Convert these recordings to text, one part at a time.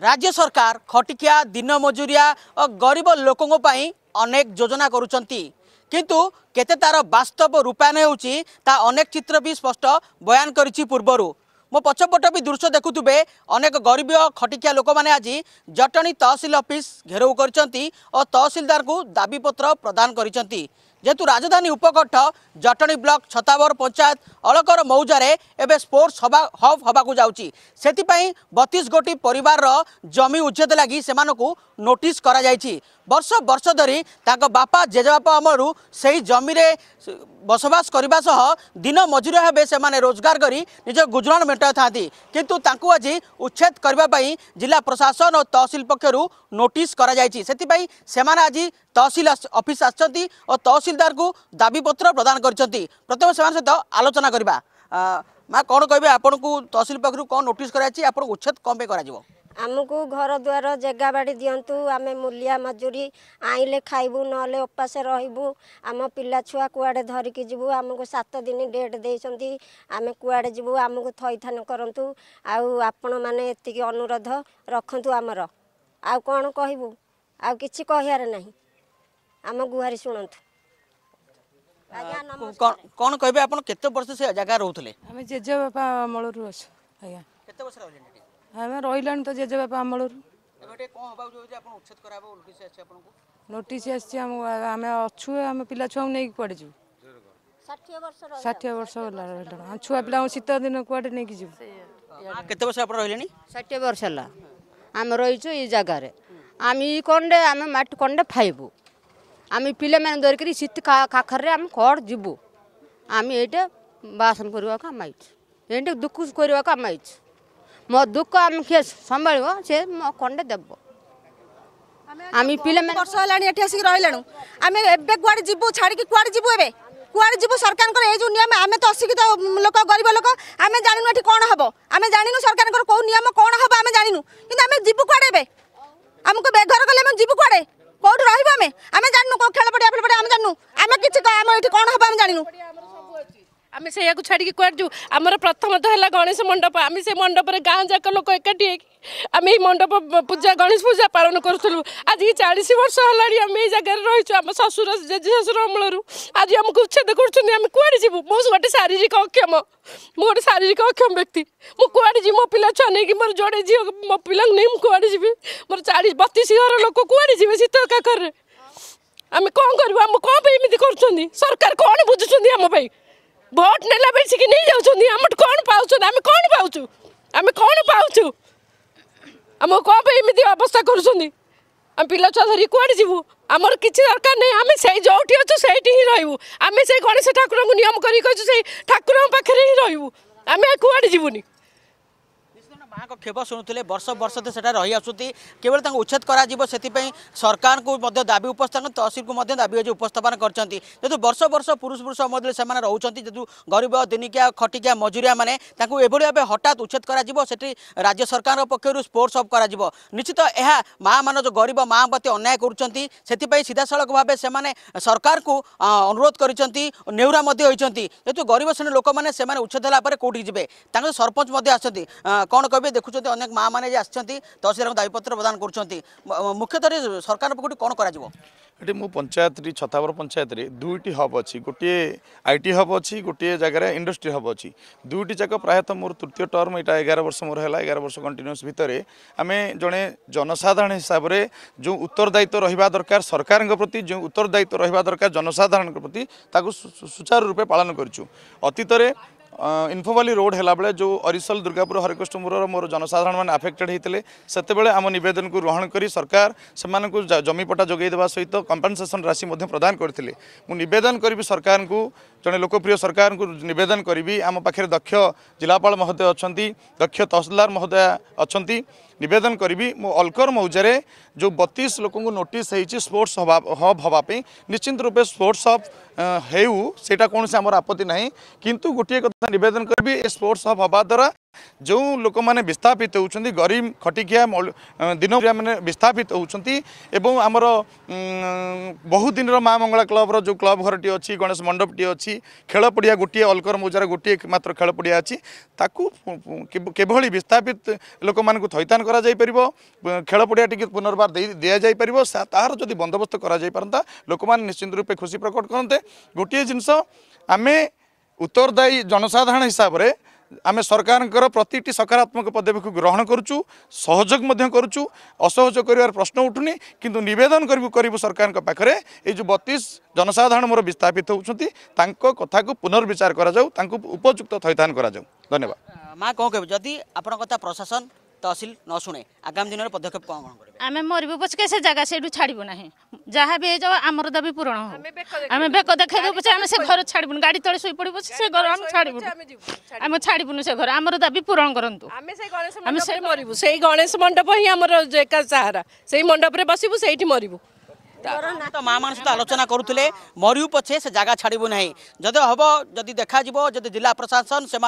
राज्य सरकार खटिकिया दिन मजुरिया और गरीब लोकों पाई अनेक योजना करुचंती किंतु केते तार वास्तव रूपायन होउची ता अनेक चित्र भी स्पष्ट बयान करिछि। पूर्वरु मो पछपट भी दृश्य देखुथुबे अनेक गरीब खटिकिया लोक माने आज जटणी तहसील ऑफिस घेराव करिसंती और तहसीलदार को दाबीपत्र प्रदान करिसंती। जेतु राजधानी उपकठ जटणी ब्लॉक छतावर पंचायत अलकर मौजारे एवं स्पोर्ट्स हब हवाकू जाउची सेति पई 32 गोटी परिवार जमी उच्छेद लगी सेमानकू नोटिस करा जायची। वर्ष वर्ष धरी तांको बापा जेजेबापा अमरु सेही जमी रे बसवास करिबा सह दिन मजुरी हेबे सेमाने रोजगार करी निज गुजराण मेटाउ थांती किंतु तांको आज उच्छेद करबा पई जिला प्रशासन और तहसील पक्षरु नोटिस करा जायची। सेति पई सेमाने आज तहसील ऑफिस आछंती और तहसीलदार को दाबीपत्र प्रदान करछंती। प्रथम सेमान सहित आलोचना करबा मा कोन कहबे आपन को तहसील पक्षरु कोन नोटिस करा जायची आपन उच्छेद कोन पे करा जाबो आमको घर द्वार जगह बाड़ी दिंतु आम मूलिया मजूरी आईले खाइबू ना उपास रू आम पिला छुआ कुआड़े धरिक जीवु आमको 7 दिन डेट देइसंती आमे कुआड़े जीवु आमको थईथान करंतु आउ आपण माने एतिक अनुरोध रखंतु आमर आउ कोन कहबू आउ किछि कहियार नाही आम गुहारी सुनंतु। कोन कहबे आपण केते वर्ष से जगह रहउथले आमे जेजे बापा मळरू आछ आया केते वर्ष रहले हमें रही तो जेजे बापा अमल नोटिस आम अच्छु आम पिला छुआ नहीं कड़े जी 60 वर्ष रहा छुआ पिला शीत दिन कड़े नहीं जी 60 वर्ष है आम रहीचु ये जगार आम ये कंडे आम मट कंडे खाइबू आम पिला मैंने धरिक शीत काखर आम कड़ जीवु आम ये बासन करवाक आम आई दुख करवाक आम आई मो दुख आम के संभाल से मो कंडे देव आम पिले वर्ष है आसिक रही आम एवं कड़े जीवु छाड़ी कड़े जीवु ए कड़े जीवु सरकार ये जो नियम आम तो अशिक्षित लोक गरीब लोक आम जानू ये कौन हम आम जानू सरकार कौ नियम कौन हम आम जानू कि आम जीवु कड़े आमको बेघर कले आम जीवु कड़े कौट रही आम जानू कौ खेल पड़िया फेल पड़िया आम जानू आम किसी आम ये कौन हम आम जानू आम से या छाड़ी कौट जू आम प्रथम तो है गणेश मंडप आम से मंडप गाँ जाक लोक एकाठी आम ये मंडप पूजा गणेश पूजा पालन करूँ आज 40 वर्ष है आम ये जगार रही आम शशुर जेजे शशुर अमल आज आमको उच्छेद करें कड़े जीवु मो गोटे शारीरिक अक्षम व्यक्ति मो कड़े जी मो पा छुआ नहीं मोर जोड़े झी मो पा नहीं कड़े जी मोर 40-32 घर लोक कड़े जी शीत काखर आम कौन करम कौन सरकार कौन बुझुं आम भोट नेला बेसिक नहीं जाउछन हम कोन पाउछु हम कोन पाउछु हम कोन पाउछु हम को पे इमिति अवस्था करूछन हम पिला छरी कोड जीवु हमर किछि दरकार नहीं हम सेही जोठी अछु सेठी ही रहइबू हम से गणेश ठाकुर को नियम करी कछु सेही ठाकुर पाखरे ही रहइबू हम कोड जीवुनी। माँ को क्षेप शुणुले वर्ष वर्ष से रही आसुति केवल तक उच्छेद कर सरकार को दाबी उपस्थापन तहसील को दाबी आज उपस्थापन करते जेहतु वर्ष वर्ष पुरुष मध्य से रोचे जेहतु गरीब दिनिकिया खटिकिया मजुरिया मैंने भाव हठात उच्छेद कर राज्य सरकार पक्षर स्पोर्ट्स हब कर निश्चित यह माँ मान जो गरीब माँ प्रति अन्याय कर सीधा सड़क भाव से सरकार को अनुरोध करेरा जेहतु गरीब श्रेणी लोक मैंने उच्छेद होगापर कौटी जी सरपंच आसती कौन कह देखुं अनेक माँ मैंने आसती तहसीलदार दाबीपत्र प्रदान कर मुख्यतः सरकार पक्ष कौन कर मो पंचायत छतावर पंचायत दुईट हब अच्छी गोटे आईटी हब अच्छी गोटे जगह इंडस्ट्री हब अच्छी दुईट जाक प्रायतः मोर तृतीय टर्म यहाँ 11 वर्ष मोर है 11 वर्ष कंटिन्यूस भितर आम जड़े जनसाधारण हिसाब से जो उत्तरदायित्व रहा दरकार सरकार प्रति जो उत्तरदायित्व रहा दरकार जनसाधारण प्रति सुचारू रूपे पालन करूँ अतीत इनफोवाली रोड है बेले जो अरिसल दुर्गापुर हरिकृष्णपुर मोर जनसाधारण मैंने आफेक्टेड होते से आम नवेदन को ग्रहण कर सरकार से जमीपटा जोगेदेवा सहित कंपेनसेसन राशि प्रदान करते मुवेदन करी सरकार को जड़े लोकप्रिय सरकार को नवेदन करी आम पाखे दक्ष जिलापाल महोदय अच्छा दक्ष तहसीलदार महोदय अच्छा नवेदन करी मो अलकर मौजारे जो 32 लोक नोटिस होती स्पोर्ट्स हब हवाई निश्चिंत रूपे स्पोर्ट्स हब होटा कौन से आम आपत्ति ना कितु गोटे निवेदन करी स्पोर्ट्स हब हवा द्वारा जो लोक मैंने विस्थापित होती गरीब खटिकिया दिन मैंने विस्थापित होती आमर बहुत दिन माँ मंगला क्लब जो क्लब घर टी अच्छी गणेश मंडप टी अच्छी खेल पड़िया गोटे अलकर मौजार गोटे मात्र खेल पड़िया अच्छी केवल विस्थापित लोक मानक थैथान कर खेल पड़िया टी पुनर्बार दि जापर तार जो बंदोबस्त करता लोक मैंने निश्चिंत रूपे खुशी प्रकट करते। गोटे जिनस आमे उत्तरदायी जनसाधारण हिसाब से आम सरकार प्रति सकारात्मक पदक्षेप ग्रहण करुचु सहयोग करुचु असहयोग कर प्रश्न उठुनी किंतु निवेदन करूँ सरकार पाखे ये जो 32 जनसाधारण मोर विस्थापित होती कथा को पुनर्विचार उपयुक्त थैथान कर। धन्यवाद। माँ कौन कह जदि आपन कथा प्रशासन तहसील न शुणे आगामी दिन में पदक्षेप कौन आम मरबू पचे से जगह से छाड़बू ना जहाँ भी हो आमर दाबी पूरण हो आम बेक देखा पचे आम से घर छाड़बू गाड़ी तले शोई पड़े पचे से घर आम छाड़बू आम छाड़बू से घर आमर दाबी पूरण करूँ आम से मरबू से गणेश मंडप ही आम एका सहारा से मंडप बसबू से मरबू तो माँ मान सहित आलोचना करुले मरबू पछे से जगह छाड़बू ना जदि हम जदि देखा जदि जिला प्रशासन से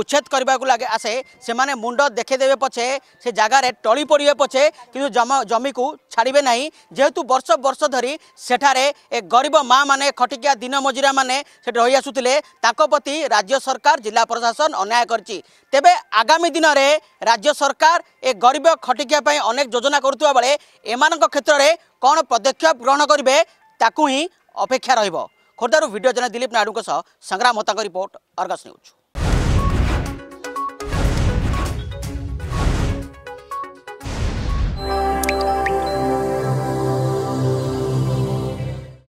उच्छेद करने को लगे आसे से मुंड देखेदेवे पछे से जगार टली पड़े पछे कि जमी को छाड़े ना जेहेतु वर्ष वर्ष धरी सेठारे एक गरीब माँ मैंने खटिकिया दिन मजुरा मैंने रही आसुले प्रति राज्य सरकार जिला प्रशासन अन्याय करछि। तेबे आगामी दिन में राज्य सरकार एक गरीब खटिकिया पई अनेक योजना करुवा बेले एमानक क्षेत्र में कौन पदक्षेप ग्रहण करेंगे ताकू ही अपेक्षा रहिबो। खोर्धारू वीडियो जर्नलिस्ट दिलीप नाडू के संग्राम होता का रिपोर्ट, अर्गस न्यूज।